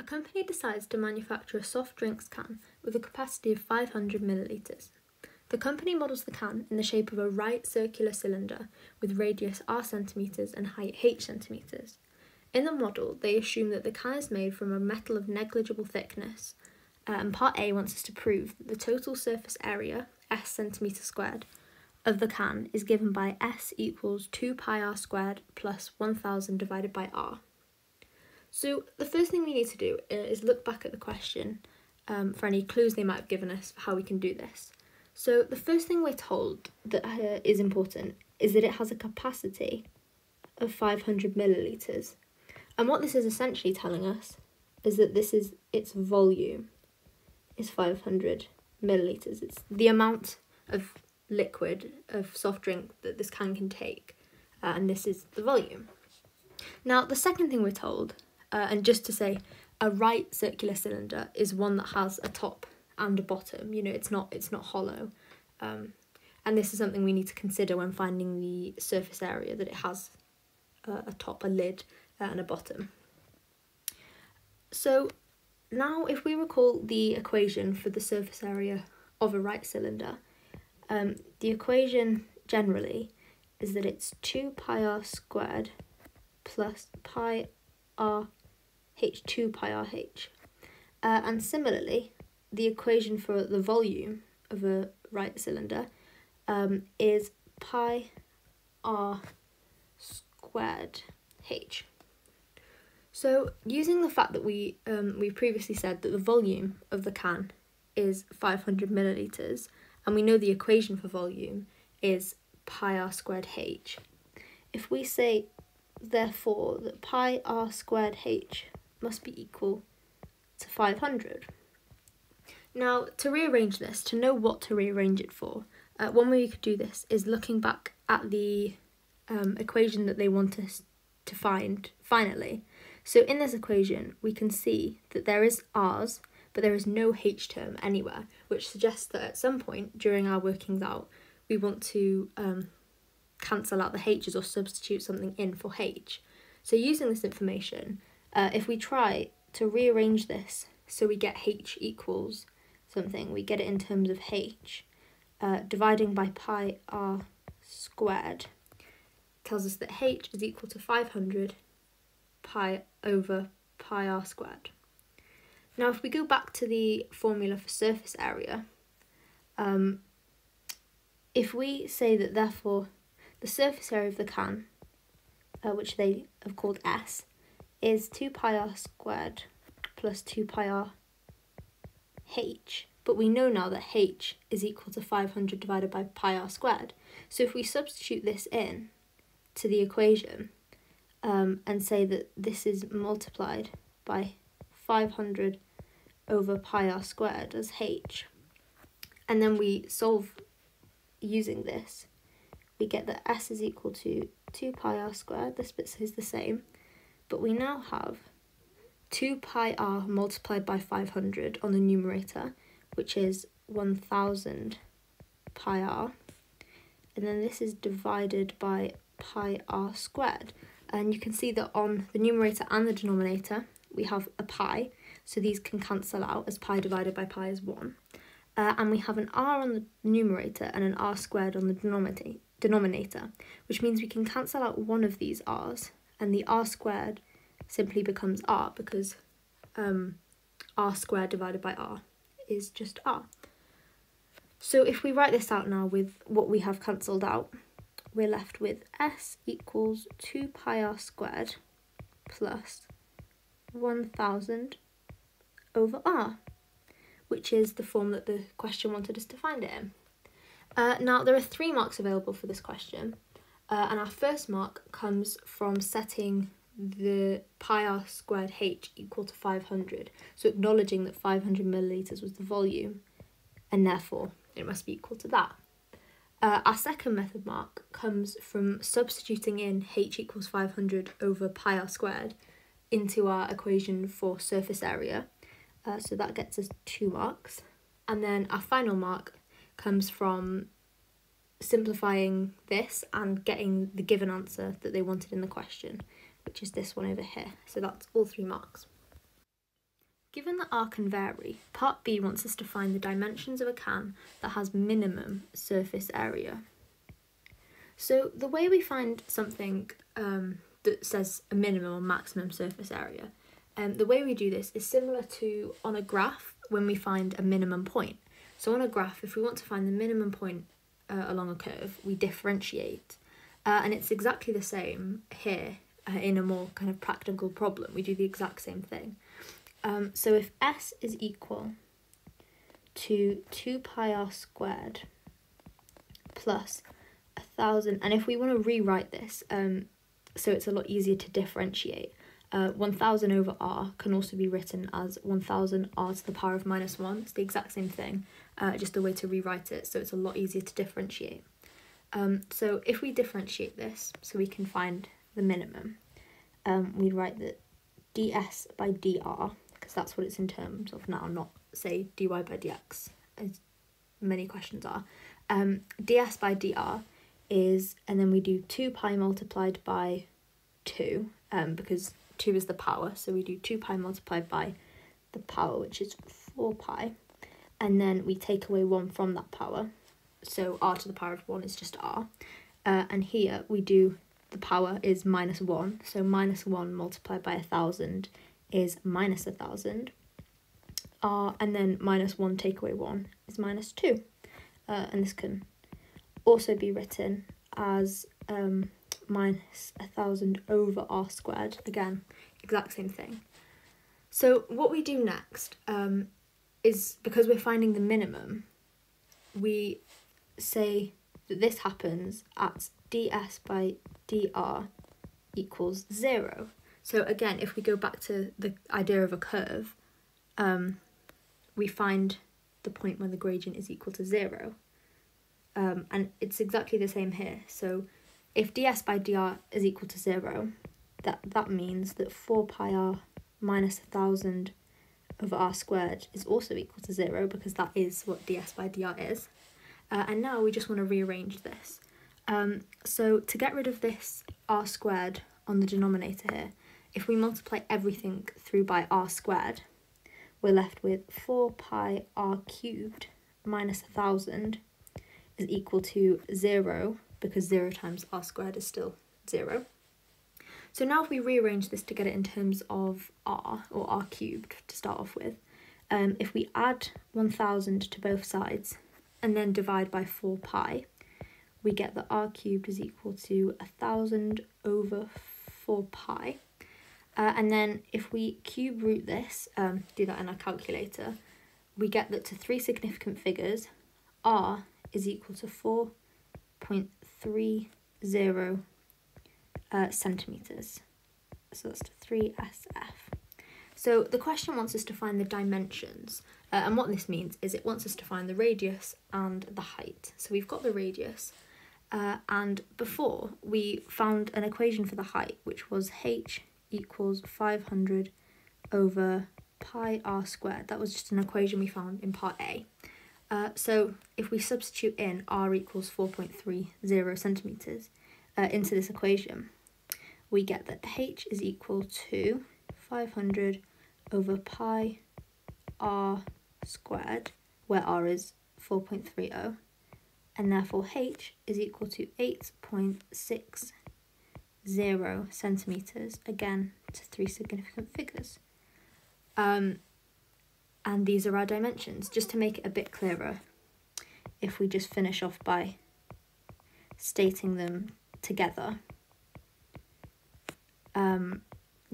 A company decides to manufacture a soft drinks can with a capacity of 500 millilitres. The company models the can in the shape of a right circular cylinder with radius r centimetres and height h centimetres. In the model, they assume that the can is made from a metal of negligible thickness, and part A wants us to prove that the total surface area, s centimetres squared, of the can is given by s equals 2 pi r squared plus 1000 divided by r. So the first thing we need to do is look back at the question for any clues they might have given us for how we can do this. So the first thing we're told that is important is that it has a capacity of 500 millilitres. And what this is essentially telling us is that this is its volume is 500 millilitres. It's the amount of liquid, of soft drink that this can take, and this is the volume. Now, the second thing we're told, and just to say, a right circular cylinder is one that has a top and a bottom. You know, it's not hollow, and this is something we need to consider when finding the surface area, that it has a top, a lid, and a bottom. So now, if we recall the equation for the surface area of a right cylinder, the equation generally is that it's 2 pi r squared plus pi r h, 2 pi r h. And similarly, the equation for the volume of a right cylinder is pi r squared h. So using the fact that we previously said that the volume of the can is 500 millilitres, and we know the equation for volume is pi r squared h, if we say therefore that pi r squared h must be equal to 500. Now, to rearrange this, to know what to rearrange it for, one way we could do this is looking back at the equation that they want us to find finally. So in this equation, we can see that there is r's, but there is no h term anywhere, which suggests that at some point during our workings out, we want to cancel out the h's or substitute something in for h. So using this information, if we try to rearrange this so we get h equals something, we get it in terms of h, dividing by pi r squared tells us that h is equal to 500 pi over pi r squared. Now, if we go back to the formula for surface area, if we say that therefore the surface area of the can, which they have called S, is 2 pi r squared plus 2 pi r h, but we know now that h is equal to 500 divided by pi r squared. So if we substitute this in to the equation and say that this is multiplied by 500 over pi r squared as h, and then we solve using this, we get that s is equal to 2 pi r squared, this bit is the same, but we now have 2 pi r multiplied by 500 on the numerator, which is 1000 pi r, and then this is divided by pi r squared. And you can see that on the numerator and the denominator, we have a pi, so these can cancel out, as pi divided by pi is 1. And we have an r on the numerator and an r squared on the denominator, which means we can cancel out one of these r's, and the r squared simply becomes r, because r squared divided by r is just r. So if we write this out now with what we have cancelled out, we're left with s equals 2 pi r squared plus 1000 over r, which is the form that the question wanted us to find it in. Now, there are 3 marks available for this question, and our first mark comes from setting the pi r squared h equal to 500, so acknowledging that 500 millilitres was the volume, and therefore it must be equal to that. Our second method mark comes from substituting in h equals 500 over pi r squared into our equation for surface area, so that gets us 2 marks. And then our final mark comes from simplifying this and getting the given answer that they wanted in the question, which is this one over here. So that's all 3 marks. Given that R can vary, part B wants us to find the dimensions of a can that has minimum surface area. So the way we find something that says a minimum or maximum surface area, the way we do this is similar to on a graph when we find a minimum point. So on a graph, if we want to find the minimum point along a curve, we differentiate. And it's exactly the same here in a more kind of practical problem. We do the exact same thing. So if S is equal to 2 pi r squared plus 1,000, and if we want to rewrite this, so it's a lot easier to differentiate, 1,000 over r can also be written as 1,000 r to the power of minus 1. It's the exact same thing, just a way to rewrite it, so it's a lot easier to differentiate. So if we differentiate this, so we can find the minimum, we write that ds by dr, because that's what it's in terms of now, not say dy by dx, as many questions are. Ds by dr is, and then we do 2 pi multiplied by 2, because 2 is the power, so we do 2 pi multiplied by the power, which is 4 pi, and then we take away 1 from that power, so r to the power of 1 is just r, and here we do the power is minus 1, so minus 1 multiplied by 1,000 is minus 1,000, r, and then minus 1 take away 1 is minus 2, and this can also be written as minus 1,000 over r squared, again, exact same thing. So what we do next is, because we're finding the minimum, we say that this happens at ds by dr equals 0. So again, if we go back to the idea of a curve, we find the point when the gradient is equal to 0. And it's exactly the same here. So if ds by dr is equal to 0, that means that 4 pi r minus 1,000 of r squared is also equal to 0, because that is what ds by dr is. And now we just want to rearrange this. So to get rid of this r squared on the denominator here, if we multiply everything through by r squared, we're left with 4 pi r cubed minus 1,000 is equal to 0, because 0 times r squared is still 0. So now if we rearrange this to get it in terms of r, or r cubed to start off with, if we add 1,000 to both sides and then divide by 4 pi, we get that r cubed is equal to 1,000 over 4 pi. And then if we cube root this, do that in our calculator, we get that to three significant figures, r is equal to 4.30 centimetres. So that's 3SF. So the question wants us to find the dimensions. And what this means is it wants us to find the radius and the height. So we've got the radius. And before, we found an equation for the height, which was h equals 500 over pi r squared. That was just an equation we found in part A. So if we substitute in r equals 4.30 centimetres into this equation, we get that h is equal to 500 over pi r squared, where r is 4.30, and therefore h is equal to 8.60 centimetres, again to three significant figures. And these are our dimensions. Just to make it a bit clearer, if we just finish off by stating them together,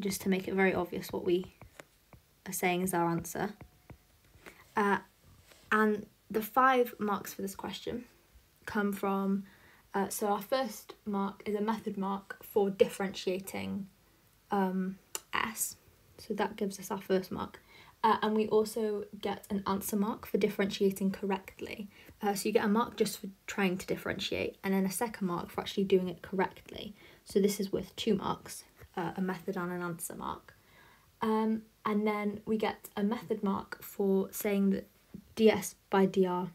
just to make it very obvious what we are saying is our answer. And the 5 marks for this question come from, so our first mark is a method mark for differentiating S, so that gives us our first mark. And we also get an answer mark for differentiating correctly. So you get a mark just for trying to differentiate, and then a second mark for actually doing it correctly. So this is worth 2 marks, a method and an answer mark. And then we get a method mark for saying that ds by dr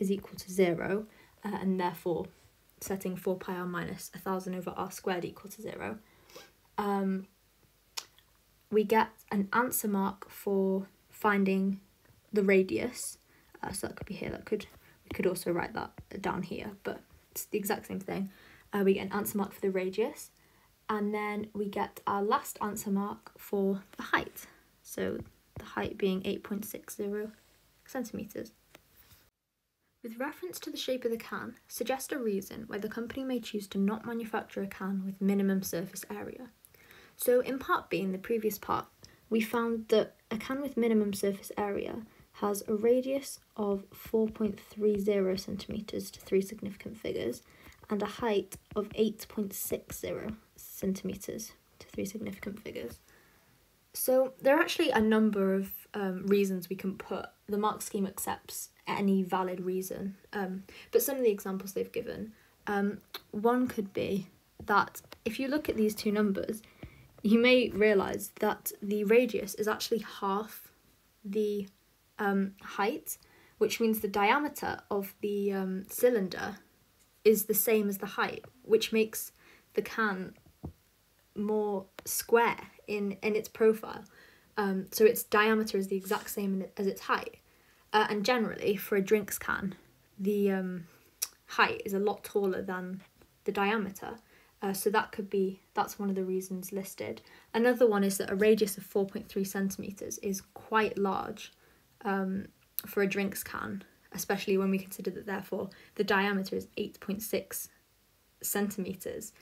is equal to 0, and therefore setting 4 pi r minus 1,000 over r squared equal to 0. We get an answer mark for finding the radius. So that could be here, we could also write that down here, but it's the exact same thing. We get an answer mark for the radius, and then we get our last answer mark for the height. So the height being 8.60 centimetres. With reference to the shape of the can, suggest a reason why the company may choose to not manufacture a can with minimum surface area. So in part B, in the previous part, we found that a can with minimum surface area has a radius of 4.30 centimetres to three significant figures, and a height of 8.60 centimetres to three significant figures. So there are actually a number of reasons we can put. The mark scheme accepts any valid reason, but some of the examples they've given, one could be that if you look at these two numbers, you may realise that the radius is actually half the height, which means the diameter of the cylinder is the same as the height, which makes the can more square in its profile. So its diameter is the exact same as its height. And generally, for a drinks can, the height is a lot taller than the diameter. So that could be, that's one of the reasons listed. Another one is that a radius of 4.3 centimetres is quite large for a drinks can, especially when we consider that therefore the diameter is 8.6 centimetres,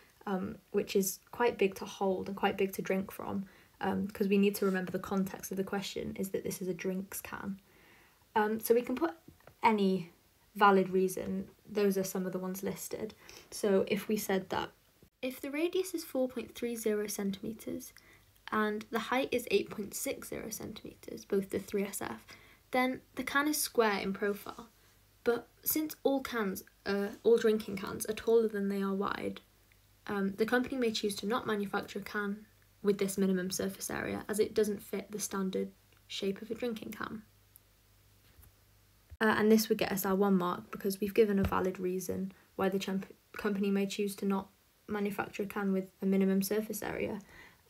which is quite big to hold and quite big to drink from, because we need to remember the context of the question is that this is a drinks can. So we can put any valid reason. Those are some of the ones listed. So if we said that if the radius is 4.30 centimetres and the height is 8.60 centimetres, both the 3SF, then the can is square in profile. But since all drinking cans are taller than they are wide, the company may choose to not manufacture a can with this minimum surface area as it doesn't fit the standard shape of a drinking can. And this would get us our one mark because we've given a valid reason why the company may choose to not manufacture a can with a minimum surface area.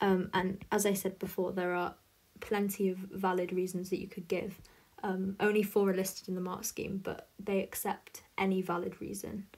And as I said before, there are plenty of valid reasons that you could give. Only four are listed in the mark scheme, but they accept any valid reason.